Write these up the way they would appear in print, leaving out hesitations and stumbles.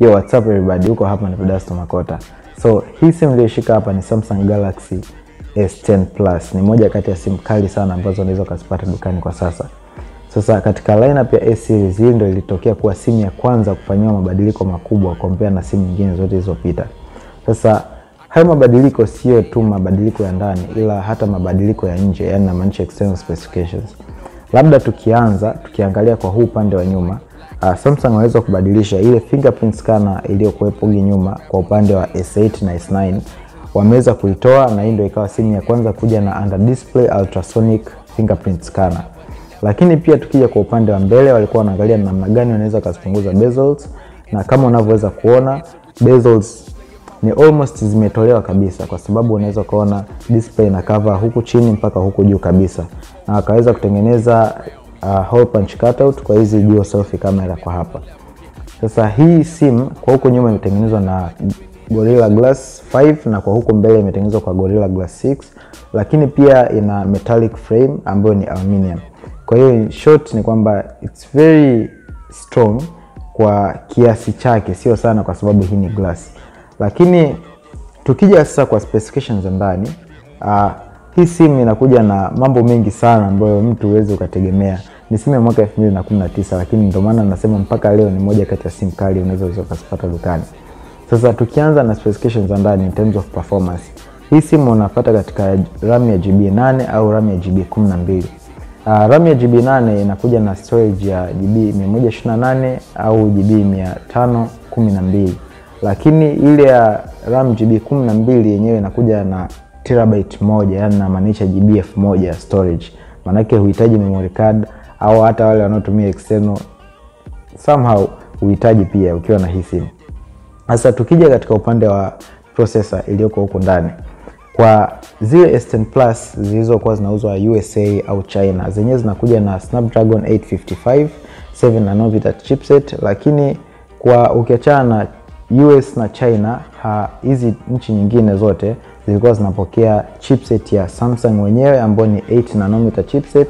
Yo, what's up everybody, huko hapa ni Vedasto Makota. So hii simu niliyoshika hapa ni Samsung Galaxy S10 Plus. Ni moja kati ya simu kali sana ambazo unaweza kuzipata dukani kwa sasa. Sasa katika lineup ya S series hii ndio ilitokea kuwa simu ya kwanza kufanywa mabadiliko makubwa compare na simu nyingine zote zilizopita. Sasa hayo mabadiliko sio tu mabadiliko ya ndani ila hata mabadiliko ya nje, yani na manche external specifications. Labda tukiangalia kwa huu upande wa nyuma, Samsung waweza kubadilisha ile fingerprint scanner iliyokuwepo nyuma kwa upande wa S8 na S9. Wameweza kuitoa na ndio ikawa simu ya kwanza kuja na under display ultrasonic fingerprint scanner. Lakini pia tukija kwa upande wa mbele, walikuwa wanaangalia namna gani wanaweza kupunguza bezels, na kama unavyoweza kuona bezels ni almost zimetolewa kabisa, kwa sababu unaweza kuona display na cover huku chini mpaka huku juu kabisa. Na wakaweza kutengeneza hole punch cutout kwa hizi dual selfie camera kwa hapa. Sasa hii simu kwa huko nyuma imetengenezwa na Gorilla Glass 5 na kwa huko mbele imetengenezwa kwa Gorilla Glass 6, lakini pia ina metallic frame ambayo ni aluminium. Kwa hiyo in short ni kwamba it's very strong kwa kiasi chake, sio sana kwa sababu hii ni glass. Lakini tukija sasa kwa specifications za ndani, hii simu inakuja na mambo mengi sana ambayo mtu huwezi ukategemea. Ni simu ya mwaka 2019, lakini ndio maana nasema mpaka leo ni moja kati ya simu kali unazoweza kupata dukani. Sasa tukianza na specifications za ndani in terms of performance, hii simu unapata katika RAM ya GB8 au RAM ya GB12. RAM ya GB8 inakuja na storage ya GB128 au GB512. Lakini ile ya RAM GB12 yenyewe inakuja na TB1, yani inamaanisha GB1000 storage. Maana yake huhitaji memory card au hata wale wanaotumia external somehow huhitaji pia ukiwa na hii simu. Sasa tukija katika upande wa processor iliyoko huko ndani, kwa zile S10 Plus zilizokuwa zinauzwa USA au China, zenyewe zinakuja na Snapdragon 855 7 nanometer chipset. Lakini kwa ukiachana na US na China, hizi nchi nyingine zote zilikuwa zinapokea chipset ya Samsung wenyewe ambayo ni 8 nanometer chipset.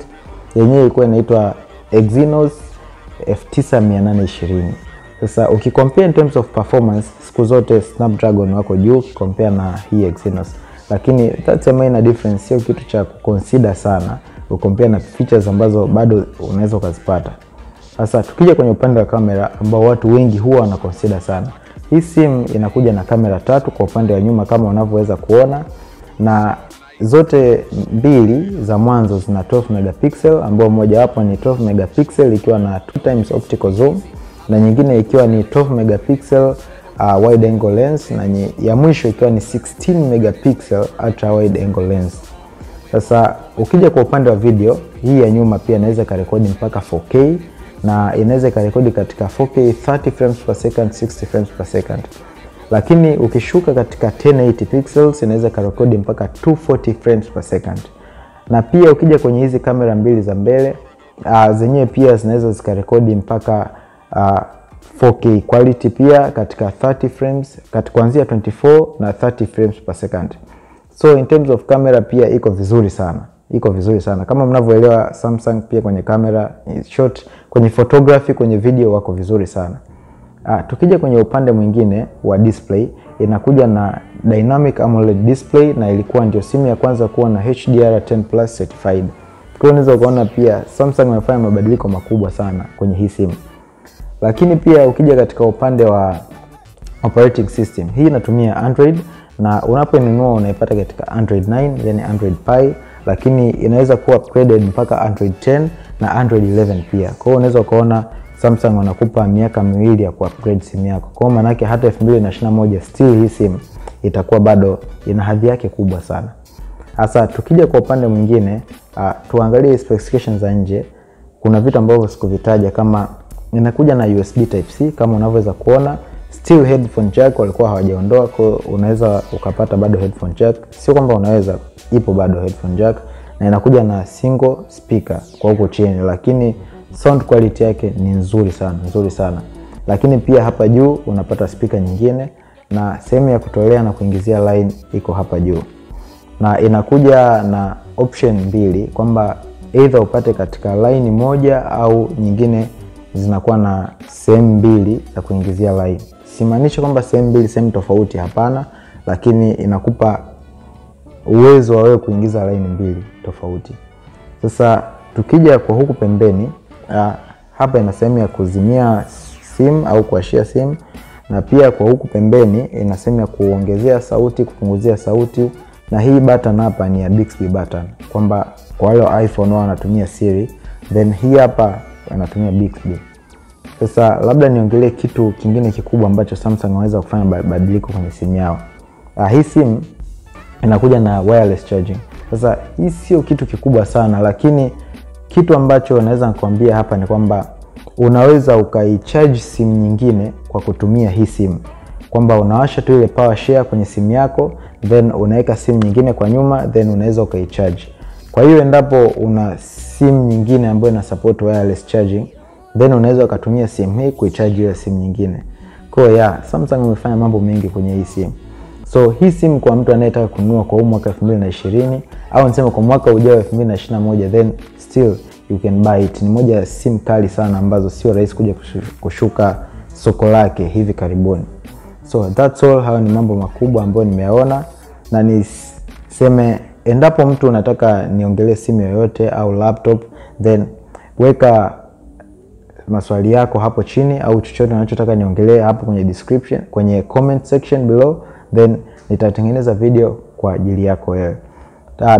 Yenyewe ilikuwa inaitwa Exynos 9820. Sasa ukikompare in terms of performance, siku zote Snapdragon wako juu compare na hii Exynos. Lakini that's a minor difference, sio kitu cha kuconsider sana ukompare na features ambazo bado unaweza kuzipata. Sasa tukija kwenye upande wa kamera ambao watu wengi huwa wanaconsider sana, hii simu inakuja na kamera tatu kwa upande wa nyuma kama unavyoweza kuona, na zote mbili za mwanzo zina 12 megapixel ambao moja wapo ni 12 megapixel ikiwa na 2x optical zoom na nyingine ikiwa ni 12 megapixel wide angle lens na ya mwisho ikiwa ni 16 megapixel ultra wide angle lens. Sasa ukija kwa upande wa video, hii ya nyuma pia inaweza kurekodi mpaka 4K na inaweza kurekodi katika 4K 30 frames per second, 60 frames per second. Lakini ukishuka katika 1080 pixels inaweza kurekodi mpaka 240 frames per second. Na pia ukija kwenye hizi kamera mbili za mbele, zenyewe pia zinaweza zikarekodi mpaka 4K quality pia katika 30 frames, kuanzia 24 na 30 frames per second. So in terms of camera pia iko vizuri sana. Kama mnavyoelewa Samsung pia kwenye kamera shot, kwenye photography, kwenye video wako vizuri sana. Tukija kwenye upande mwingine wa display, inakuja na dynamic AMOLED display na ilikuwa ndio simu ya kwanza kuwa na HDR10+ certified. Kwa hiyo unaona pia Samsung imefanya mabadiliko makubwa sana kwenye hii simu. Lakini pia ukija katika upande wa operating system, hii inatumia Android na unapoinunua unaipata katika Android 9, yani Android Pie, lakini inaweza kuwa upgraded mpaka Android 10 na Android 11 pia. Kwa hiyo unaweza kuona Samsung wanakupa miaka miwili ya kuupgrade simu yako. Kwa maana yake hata 2021 still hii simu itakuwa bado ina hadhi yake kubwa sana. Sasa tukija kwa upande mwingine, tuangalie specifications za nje. Kuna vitu ambavyo sikuvitaja, kama inakuja na USB type C kama unavyoweza kuona. Still headphone jack walikuwa hawajaondoa, kwa unaweza ukapata bado headphone jack. Sio kwamba unaweza, ipo bado headphone jack, na inakuja na single speaker kwa huko chini, lakini sound quality yake ni nzuri sana, Lakini pia hapa juu unapata speaker nyingine na sehemu ya kutolea na kuingizia line iko hapa juu. Na inakuja na option mbili kwamba either upate katika line moja au nyingine zinakuwa na sehemu mbili za kuingizia line. Simaanishi kwamba sehemu mbili sehemu tofauti, hapana, lakini inakupa uwezo wa wewe kuingiza line mbili tofauti. Sasa tukija kwa huku pembeni, hapa ina sehemu ya kuzimia simu au kuashia simu, na pia kwa huku pembeni ina sehemu ya kuongezea sauti, kupunguzia sauti, na hii button hapa ni ya Bixby button, kwamba kwa wale iPhone wao wanatumia Siri, then hii hapa anatumia Bixby. Sasa labda niongelee kitu kingine kikubwa ambacho Samsung inaweza kufanya badiliko kwenye simu yao. Hii simu inakuja na wireless charging. Sasa hii sio kitu kikubwa sana, lakini kitu ambacho naweza nikwambia hapa ni kwamba unaweza ukaicharge simu nyingine kwa kutumia hii simu. Kwamba unawasha tu ile power share kwenye simu yako, then unaweka simu nyingine kwa nyuma, then unaweza ukaicharge. Kwa hiyo endapo una simu nyingine ambayo ina support wireless charging, then unaweza ukatumia simu hii kuicharge ile simu nyingine. Kwa hiyo Samsung umefanya mambo mengi kwenye hii simu. So hii simu kwa mtu anayetaka kununua kwa mwaka 2020 au nisema kwa mwaka ujao 2021, then still you can buy it. Ni moja ya simu kali sana ambazo sio rahisi kuja kushuka soko lake hivi karibuni. So that's all. Hayo ni mambo makubwa ambayo nimeona, na niseme endapo mtu unataka niongelee simu yoyote au laptop, then weka maswali yako hapo chini au chochote unachotaka niongelee hapo kwenye description, kwenye comment section below, then nitatengeneza video kwa ajili yako wewe.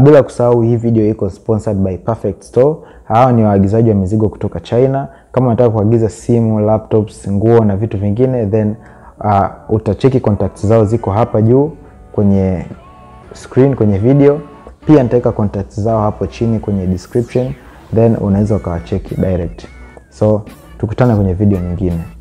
Bila kusahau, hii video iko sponsored by Perfect Store. Hao ni waagizaji wa mizigo kutoka China. Kama unataka kuagiza simu, laptops, nguo na vitu vingine, then utacheki contacts zao ziko hapa juu kwenye screen, kwenye video. Pia nitaweka contacts zao hapo chini kwenye description, then unaweza ukawacheki direct. So tukutane kwenye video nyingine.